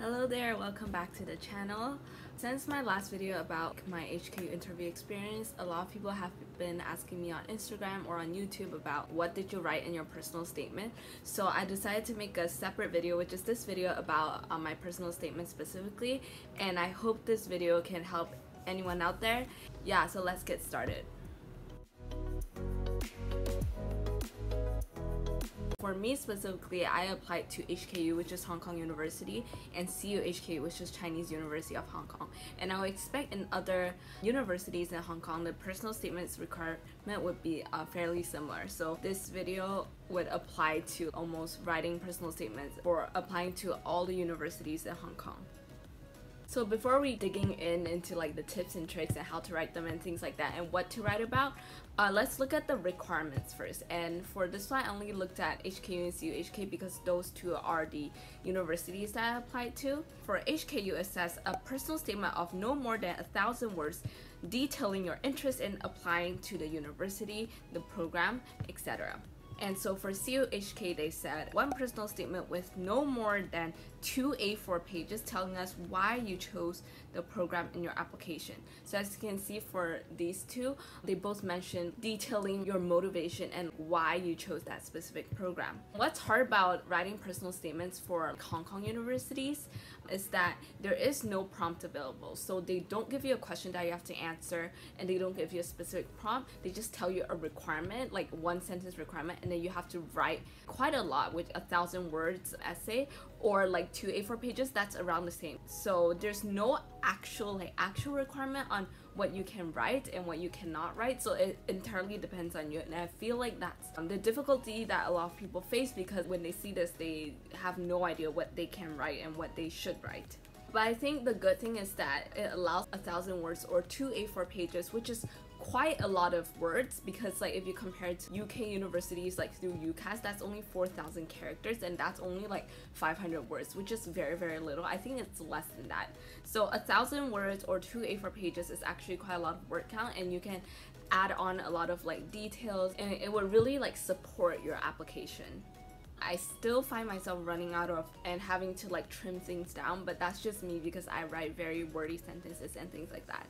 Hello there, welcome back to the channel. Since my last video about my HKU interview experience, a lot of people have been asking me on Instagram or on YouTube about what did you write in your personal statement. So I decided to make a separate video, which is this video about my personal statement specifically, and I hope this video can help anyone out there. Yeah, so let's get started. For me specifically, I applied to HKU, which is Hong Kong University, and CUHK, which is Chinese University of Hong Kong. And I would expect in other universities in Hong Kong, the personal statements requirement would be fairly similar. So this video would apply to almost writing personal statements for applying to all the universities in Hong Kong. So before we digging into like the tips and tricks and how to write them and things like that and what to write about, let's look at the requirements first. And for this one, I only looked at HKU and CUHK because those two are the universities that I applied to. For HKU, it says a personal statement of no more than 1,000 words detailing your interest in applying to the university, the program, etc. And so for CUHK, they said one personal statement with no more than 2 A4 pages telling us why you chose the program in your application. So as you can see for these two, they both mentioned detailing your motivation and why you chose that specific program. What's hard about writing personal statements for Hong Kong universities is that there is no prompt available. So they don't give you a question that you have to answer, and they don't give you a specific prompt. They just tell you a requirement, like one sentence requirement, and then you have to write quite a lot with 1,000 words essay or like 2 A4 pages. That's around the same. So there's no actual requirement on what you can write and what you cannot write. So it entirely depends on you, and I feel like that's the difficulty that a lot of people face, because when they see this, they have no idea what they can write and what they should write. But I think the good thing is that it allows 1,000 words or 2 A4 pages, which is quite a lot of words, because like if you compare it to UK universities like through UCAS, that's only 4,000 characters and that's only like 500 words, which is very little. I think it's less than that. So 1,000 words or 2 A4 pages is actually quite a lot of word count, and you can add on a lot of like details, and it would really like support your application. I still find myself running out of and having to like trim things down, but that's just me because I write very wordy sentences and things like that.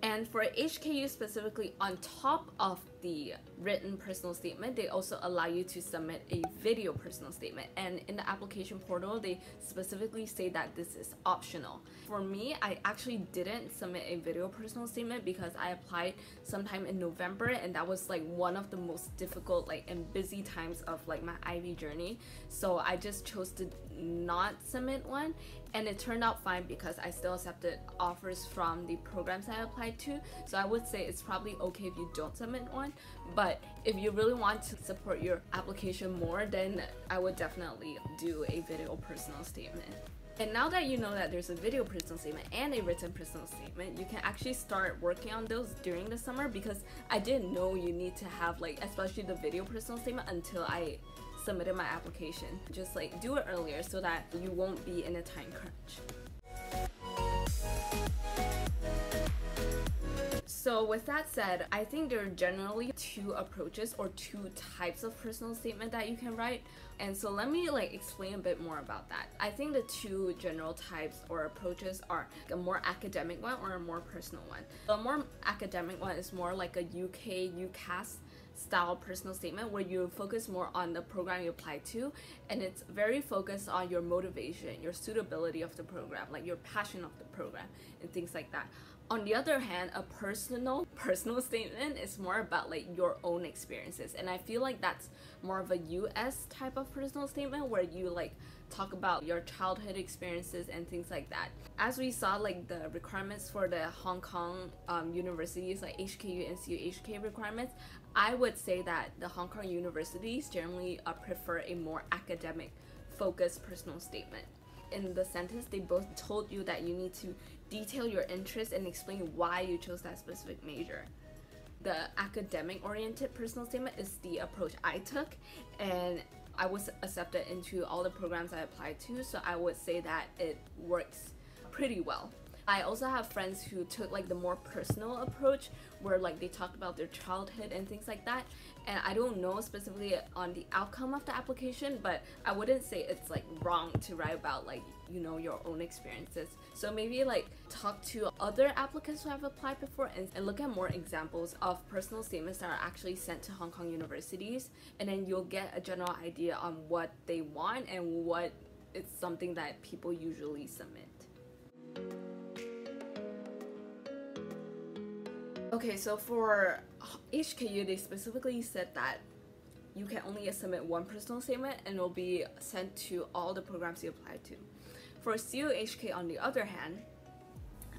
And for HKU specifically, on top of the written personal statement, they also allow you to submit a video personal statement, and in the application portal they specifically say that this is optional. For me, I actually didn't submit a video personal statement because I applied sometime in November, and that was like one of the most difficult like and busy times of like my IB journey, so I just chose to not submit one, and it turned out fine because I still accepted offers from the programs I applied to. So I would say it's probably okay if you don't submit one. But if you really want to support your application more, then I would definitely do a video personal statement. And now that you know that there's a video personal statement and a written personal statement, you can actually start working on those during the summer, because I didn't know you need to have like, especially the video personal statement, until I submitted my application. Just like do it earlier so that you won't be in a time crunch. So with that said, I think there are generally two approaches or two types of personal statement that you can write. And so let me like explain a bit more about that. I think the two general types or approaches are a more academic one or a more personal one. The more academic one is more like a UK, UCAS style personal statement, where you focus more on the program you apply to, and it's very focused on your motivation, your suitability of the program, like your passion of the program and things like that. On the other hand, a personal statement is more about like your own experiences, and I feel like that's more of a US type of personal statement, where you like talk about your childhood experiences and things like that. As we saw, like the requirements for the Hong Kong universities like HKU and CUHK requirements, I would say that the Hong Kong universities generally prefer a more academic focused personal statement. In the sentence, they both told you that you need to detail your interest and explain why you chose that specific major. The academic oriented personal statement is the approach I took, and I was accepted into all the programs I applied to, so I would say that it works pretty well. I also have friends who took like the more personal approach where like they talked about their childhood and things like that, and I don't know specifically on the outcome of the application, but I wouldn't say it's like wrong to write about like, you know, your own experiences. So maybe like talk to other applicants who have applied before and look at more examples of personal statements that are actually sent to Hong Kong universities, and then you'll get a general idea on what they want and what is something that people usually submit. Okay, so for HKU, they specifically said that you can only submit one personal statement and it will be sent to all the programs you apply to. For CUHK, on the other hand,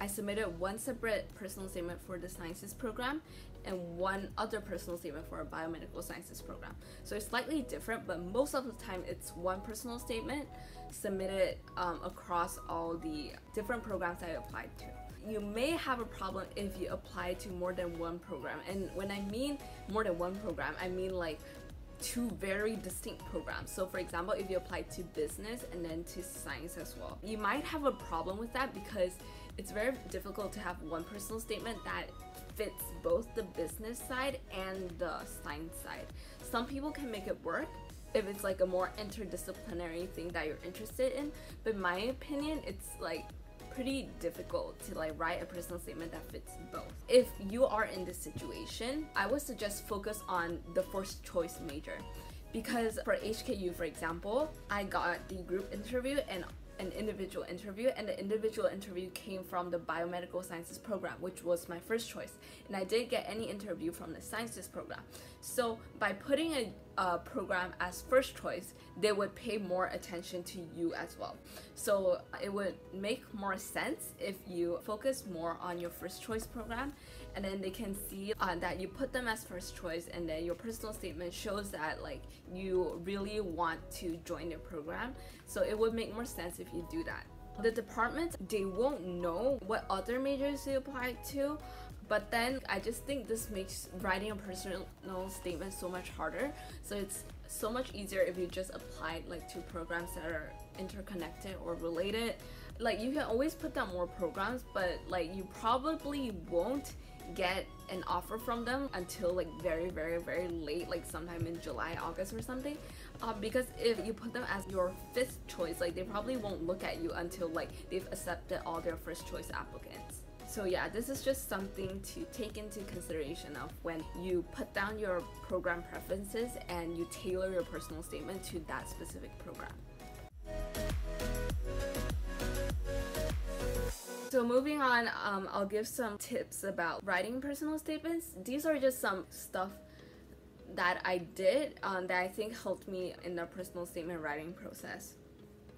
I submitted one separate personal statement for the sciences program and one other personal statement for a biomedical sciences program. So it's slightly different, but most of the time it's one personal statement submitted across all the different programs I applied to. You may have a problem if you apply to more than one program, and when I mean more than one program, I mean like two very distinct programs. So for example, if you apply to business and then to science as well, you might have a problem with that because it's very difficult to have one personal statement that fits both the business side and the science side. Some people can make it work if it's like a more interdisciplinary thing that you're interested in, but in my opinion, it's like pretty difficult to like write a personal statement that fits both. If you are in this situation, I would suggest focus on the first choice major, because for HKU, for example, I got the group interview and an individual interview, and the individual interview came from the biomedical sciences program, which was my first choice, and I didn't get any interview from the sciences program. So by putting a program as first choice, they would pay more attention to you as well. So it would make more sense if you focus more on your first choice program, and then they can see that you put them as first choice, and then your personal statement shows that like you really want to join the program. So it would make more sense if you do that. The departments, they won't know what other majors you apply to, but then I just think this makes writing a personal statement so much harder. So it's so much easier if you just apply like to programs that are interconnected or related. Like you can always put down more programs, but like you probably won't get an offer from them until like very, very, very late, like sometime in July, August or something, because if you put them as your fifth choice, like they probably won't look at you until like they've accepted all their first choice applicants. So yeah, this is just something to take into consideration of when you put down your program preferences and you tailor your personal statement to that specific program. So moving on, I'll give some tips about writing personal statements. These are just some stuff that I did that I think helped me in the personal statement writing process.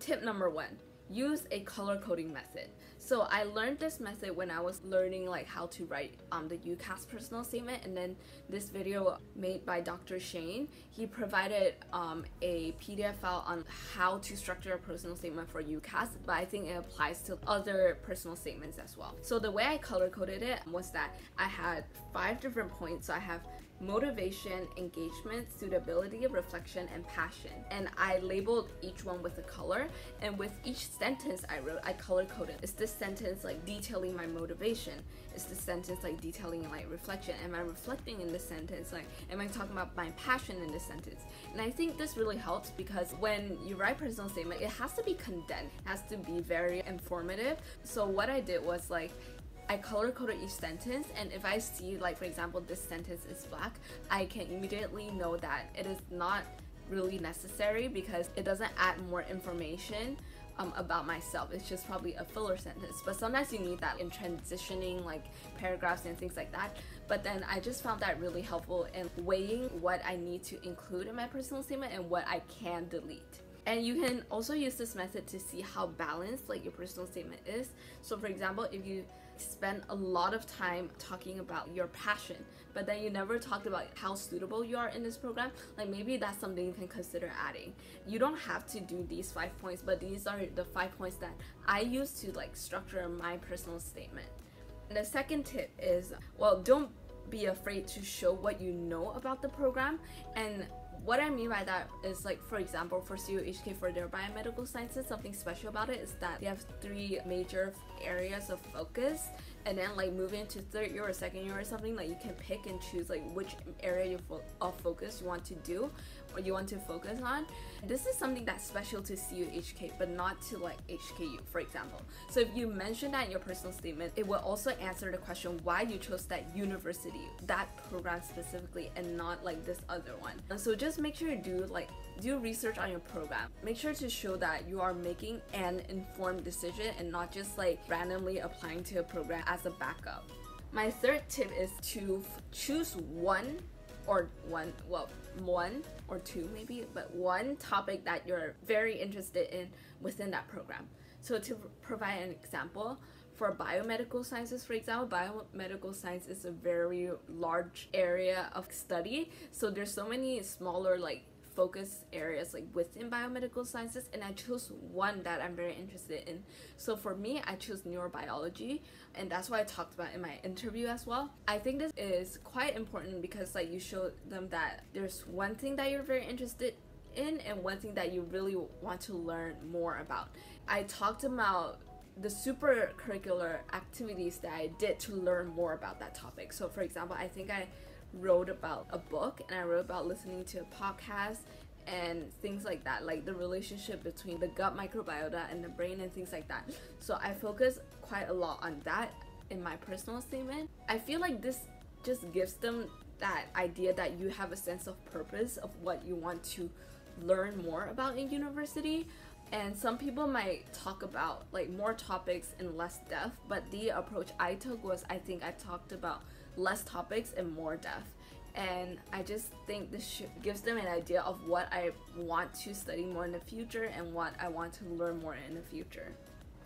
Tip number one, use a color coding method. So I learned this method when I was learning like how to write the UCAS personal statement, and then this video made by Dr. Shane, he provided a PDF file on how to structure a personal statement for UCAS, but I think it applies to other personal statements as well. So the way I color coded it was that I had 5 different points. So I have motivation, engagement, suitability, reflection, and passion. And I labeled each one with a color, and with each sentence I wrote, I color coded. Is this sentence like detailing my motivation? Is this sentence like detailing like reflection? Am I reflecting in this sentence? Like, am I talking about my passion in this sentence? And I think this really helps because when you write personal statement, it has to be condensed, it has to be very informative. So what I did was like, I color coded each sentence, and if I see like, for example, this sentence is black, I can immediately know that it is not really necessary because it doesn't add more information about myself. It's just probably a filler sentence, but sometimes you need that in transitioning like paragraphs and things like that. But then I just found that really helpful in weighing what I need to include in my personal statement and what I can delete. And you can also use this method to see how balanced like your personal statement is. So for example, if you spend a lot of time talking about your passion, but then you never talked about how suitable you are in this program, like maybe that's something you can consider adding. You don't have to do these 5 points, but these are the 5 points that I use to like structure my personal statement. And the second tip is, well, don't be afraid to show what you know about the program, and What I mean by that is, like, for example, for CUHK, for their biomedical sciences, something special about it is that they have three major areas of focus, and then, like, moving into third year or second year or something, like, you can pick and choose, like, which area of focus you want to do or you want to focus on. This is something that's special to CUHK, but not to, like, HKU, for example. So if you mention that in your personal statement, it will also answer the question why you chose that university, that program specifically, and not, like, this other one. So just make sure you do research on your program. Make sure to show that you are making an informed decision and not just, like, randomly applying to a program as a backup. My third tip is to choose one or two maybe, but one topic that you're very interested in within that program. So to provide an example, for biomedical sciences, for example, biomedical science is a very large area of study, so there's so many smaller, like, focus areas, like, within biomedical sciences, and I chose one that I'm very interested in. So for me, I chose neurobiology, and that's what I talked about in my interview as well. I think this is quite important because, like, you show them that there's one thing that you're very interested in and one thing that you really want to learn more about. I talked about the supercurricular activities that I did to learn more about that topic. So for example, I think I wrote about a book, and I wrote about listening to a podcast and things like that, like the relationship between the gut microbiota and the brain and things like that. So I focus quite a lot on that in my personal statement. I feel like this just gives them that idea that you have a sense of purpose of what you want to learn more about in university. And some people might talk about, like, more topics and less depth, but the approach I took was, I think I talked about less topics and more depth, and I just think this gives them an idea of what I want to study more in the future and what I want to learn more in the future.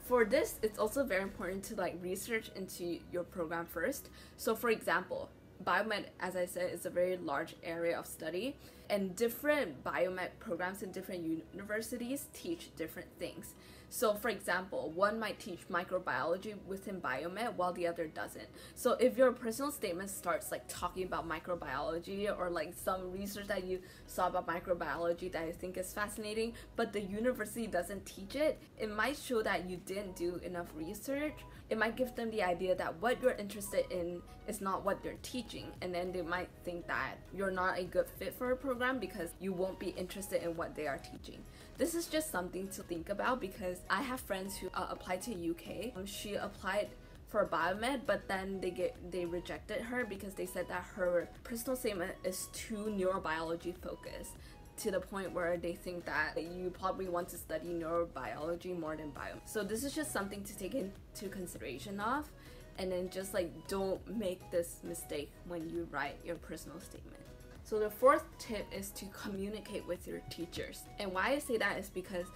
For this, it's also very important to, like, research into your program first. So for example, biomed, as I said, is a very large area of study, and different biomed programs in different universities teach different things. So for example, one might teach microbiology within biomed while the other doesn't. So if your personal statement starts, like, talking about microbiology or, like, some research that you saw about microbiology that you think is fascinating, but the university doesn't teach it, it might show that you didn't do enough research. It might give them the idea that what you're interested in is not what they're teaching, and then they might think that you're not a good fit for a program because you won't be interested in what they are teaching. This is just something to think about because I have friends who applied to UK. She applied for biomed, but then they rejected her because they said that her personal statement is too neurobiology focused, to the point where they think that you probably want to study neurobiology more than bio. So this is just something to take into consideration of, and then just, like, don't make this mistake when you write your personal statement. So the fourth tip is to communicate with your teachers. And why I say that is because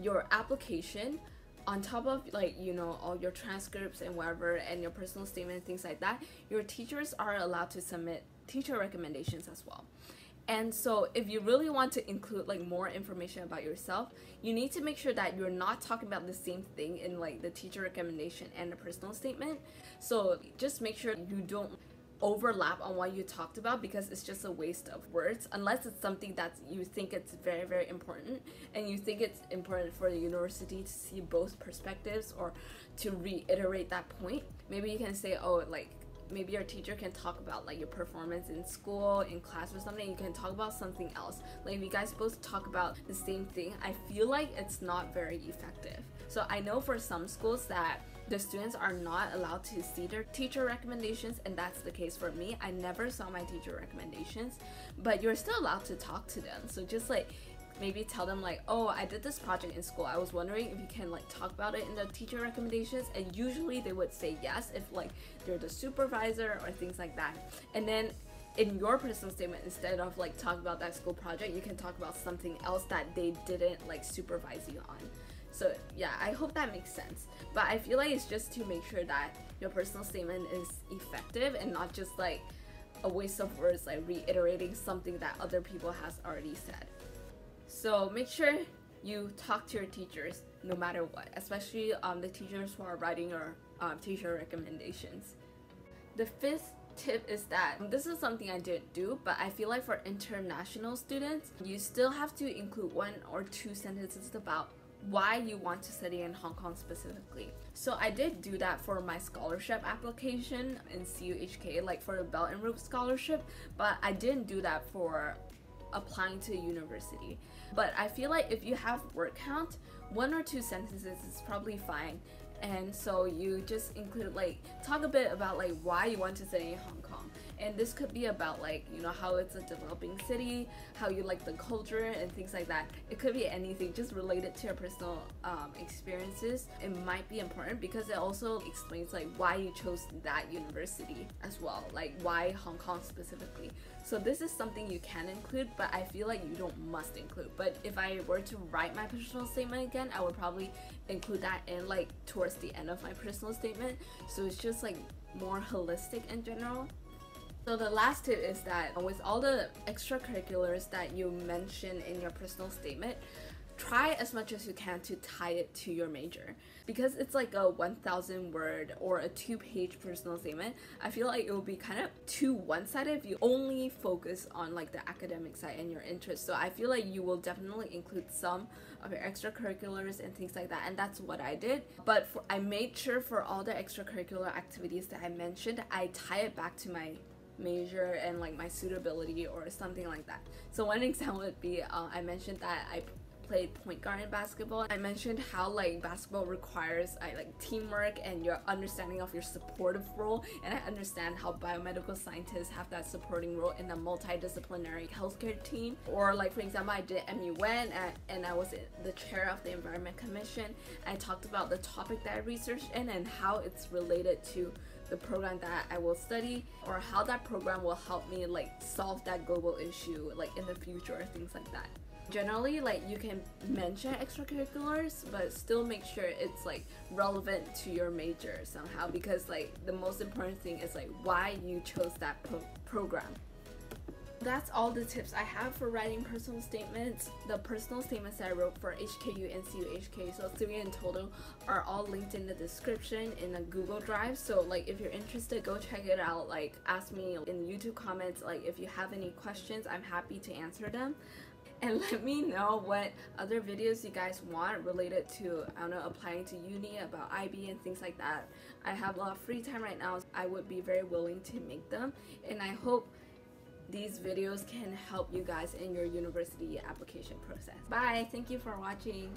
your application, on top of, like, you know, all your transcripts and whatever and your personal statement and things like that, your teachers are allowed to submit teacher recommendations as well. And so if you really want to include, like, more information about yourself, you need to make sure that you're not talking about the same thing in, like, the teacher recommendation and the personal statement. So just make sure you don't overlap on what you talked about, because it's just a waste of words, unless it's something that you think it's very, very important, and you think it's important for the university to see both perspectives or to reiterate that point. Maybe you can say, oh, like, maybe your teacher can talk about, like, your performance in school, in class or something. You can talk about something else. Like, if you guys both talk about the same thing, I feel like it's not very effective. So I know for some schools that the students are not allowed to see their teacher recommendations, and that's the case for me. I never saw my teacher recommendations, but you're still allowed to talk to them. So just, like, maybe tell them, like, oh, I did this project in school, I was wondering if you can, like, talk about it in the teacher recommendations, and usually they would say yes if, like, they're the supervisor or things like that. And then in your personal statement, instead of, like, talking about that school project, you can talk about something else that they didn't, like, supervise you on. So yeah, I hope that makes sense, but I feel like it's just to make sure that your personal statement is effective and not just, like, a waste of words, like, reiterating something that other people has already said. So make sure you talk to your teachers no matter what, especially the teachers who are writing your teacher recommendations. The fifth tip is that this is something I didn't do, but I feel like for international students, you still have to include 1 or 2 sentences about why you want to study in Hong Kong specifically. So I did do that for my scholarship application in CUHK, like for the Belt and Road Scholarship, but I didn't do that for applying to university. But I feel like if you have word count, 1 or 2 sentences is probably fine. And so you just include, like, talk a bit about like why you want to study in Hong Kong. And this could be about, like, you know, how it's a developing city, how you like the culture and things like that. It could be anything just related to your personal experiences. It might be important because it also explains like why you chose that university as well, like why Hong Kong specifically. So this is something you can include, but I feel like you don't must include. But if I were to write my personal statement again, I would probably include that in like towards the end of my personal statement. So it's just like more holistic in general. So the last tip is that with all the extracurriculars that you mention in your personal statement, try as much as you can to tie it to your major. Because it's like a 1,000-word or a 2-page personal statement, I feel like it will be kind of too one-sided if you only focus on like the academic side and your interests. So I feel like you will definitely include some of your extracurriculars and things like that, and that's what I did. But I made sure for all the extracurricular activities that I mentioned, I tie it back to my major and like my suitability or something like that. So one example would be I mentioned that I played point guard in basketball. I mentioned how like basketball requires like teamwork and your understanding of your supportive role, and I understand how biomedical scientists have that supporting role in a multidisciplinary healthcare team. Or like, for example, I did MUN and I was the chair of the Environment Commission. I talked about the topic that I researched in and how it's related to the program that I will study, or how that program will help me like solve that global issue like in the future or things like that. Generally, like, you can mention extracurriculars but still make sure it's like relevant to your major somehow, because like the most important thing is like why you chose that program. That's all the tips I have for writing personal statements. The personal statements that I wrote for HKU and CUHK, so 3 in total, are all linked in the description in a Google Drive. So like if you're interested, go check it out. Like, ask me in YouTube comments, like if you have any questions, I'm happy to answer them. And let me know what other videos you guys want related to, I don't know, applying to uni, about IB and things like that. I have a lot of free time right now, so I would be very willing to make them, and I hope these videos can help you guys in your university application process. Bye! Thank you for watching.